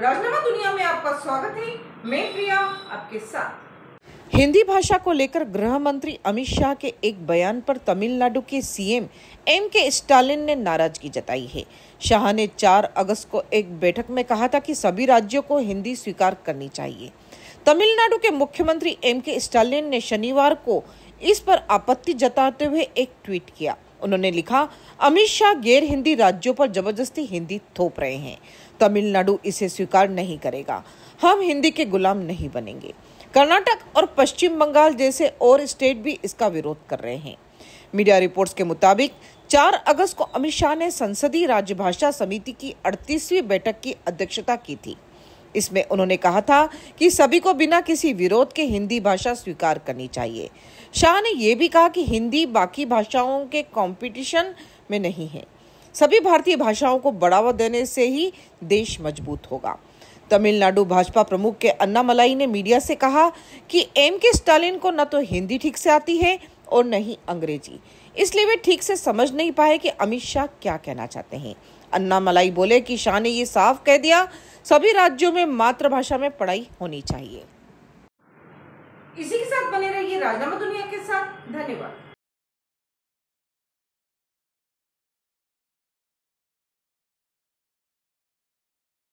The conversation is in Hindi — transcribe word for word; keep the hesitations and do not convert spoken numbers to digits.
राजनामा दुनिया में आपका स्वागत है। मैं प्रिया आपके साथ। हिंदी भाषा को लेकर गृह मंत्री अमित शाह के एक बयान पर तमिलनाडु के सीएम एमके स्टालिन ने नाराजगी जताई है। शाह ने चार अगस्त को एक बैठक में कहा था कि सभी राज्यों को हिंदी स्वीकार करनी चाहिए। तमिलनाडु के मुख्यमंत्री एमके स्टालिन ने शनिवार को इस पर आपत्ति जताते हुए एक ट्वीट किया। उन्होंने लिखा, अमित शाह गैर हिंदी राज्यों पर जबरदस्ती हिंदी थोप रहे हैं। तमिलनाडु इसे स्वीकार नहीं करेगा। हम हिंदी के गुलाम नहीं बनेंगे। कर्नाटक और पश्चिम बंगाल जैसे और स्टेट भी इसका विरोध कर रहे हैं। मीडिया रिपोर्ट्स के मुताबिक चार अगस्त को अमित शाह ने संसदीय राज्यभाषा समिति की अड़तीसवीं बैठक की अध्यक्षता की थी। इसमें उन्होंने कहा था कि सभी को बिना किसी विरोध के हिंदी भाषा स्वीकार करनी चाहिए। शाह ने यह भी कहा कि हिंदी बाकी भाषाओं के कंपटीशन में नहीं है। सभी भारतीय भाषाओं को बढ़ावा देने से ही देश मजबूत होगा। तमिलनाडु भाजपा प्रमुख के अन्ना मलाई ने मीडिया से कहा कि एमके स्टालिन को न तो हिंदी ठीक से आती है और न ही अंग्रेजी, इसलिए वे ठीक से समझ नहीं पाए कि अमित शाह क्या कहना चाहते हैं। अन्ना मलाई बोले कि शाह ने ये साफ कह दिया, सभी राज्यों में मातृभाषा में पढ़ाई होनी चाहिए। इसी के साथ बने रहिए राजनामा दुनिया के साथ। धन्यवाद।